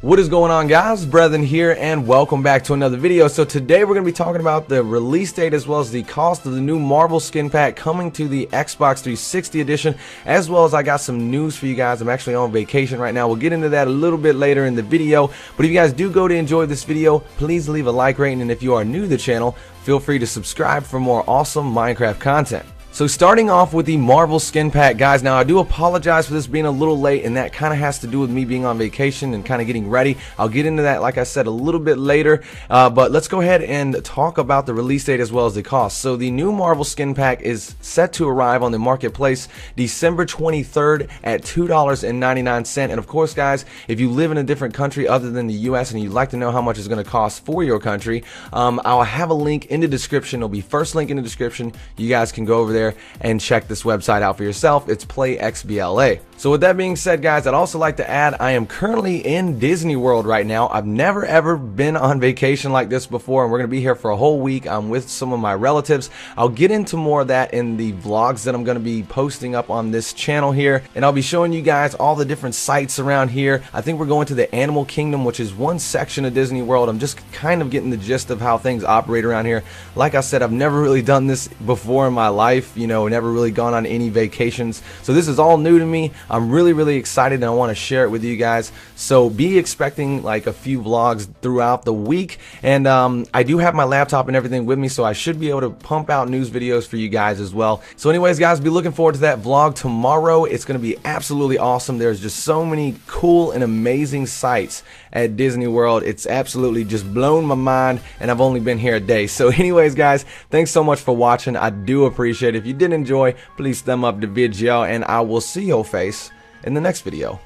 What is going on, guys? Brethren here, and welcome back to another video. So today we're going to be talking about the release date as well as the cost of the new Marvel Skin Pack coming to the Xbox 360 edition, as well as I got some news for you guys. I'm actually on vacation right now. We'll get into that a little bit later in the video, but if you guys do go to enjoy this video, please leave a like rating, and if you are new to the channel, feel free to subscribe for more awesome Minecraft content. So starting off with the Marvel Skin Pack, guys. Now I do apologize for this being a little late, and that kind of has to do with me being on vacation and kind of getting ready. I'll get into that, like I said, a little bit later, but let's go ahead and talk about the release date as well as the cost. So the new Marvel Skin Pack is set to arrive on the marketplace December 23rd at $2.99. And of course, guys, if you live in a different country other than the US and you'd like to know how much it's going to cost for your country, I'll have a link in the description. It'll be first link in the description. You guys can go over there and check this website out for yourself. It's PlayXBLA. So with that being said, guys, I'd also like to add I am currently in Disney World right now. I've never ever been on vacation like this before, and we're gonna be here for a whole week. I'm with some of my relatives. I'll get into more of that in the vlogs that I'm gonna be posting up on this channel here, and I'll be showing you guys all the different sites around here. I think we're going to the Animal Kingdom, which is one section of Disney World. I'm just kind of getting the gist of how things operate around here. Like I said, I've never really done this before in my life. You know, never really gone on any vacations, so this is all new to me. I'm really excited, and I want to share it with you guys, so be expecting like a few vlogs throughout the week. And I do have my laptop and everything with me, so I should be able to pump out news videos for you guys as well. So anyways, guys, be looking forward to that vlog tomorrow. It's gonna be absolutely awesome. There's just so many cool and amazing sights at Disney World. It's absolutely just blown my mind, and I've only been here a day. So anyways, guys, thanks so much for watching. I do appreciate it. If you did enjoy, please thumb up the video, and I will see your face in the next video.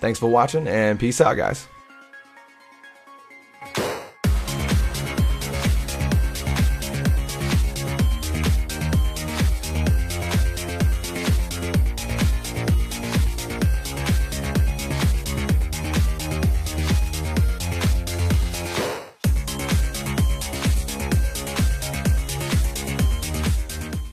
Thanks for watching, and peace out, guys.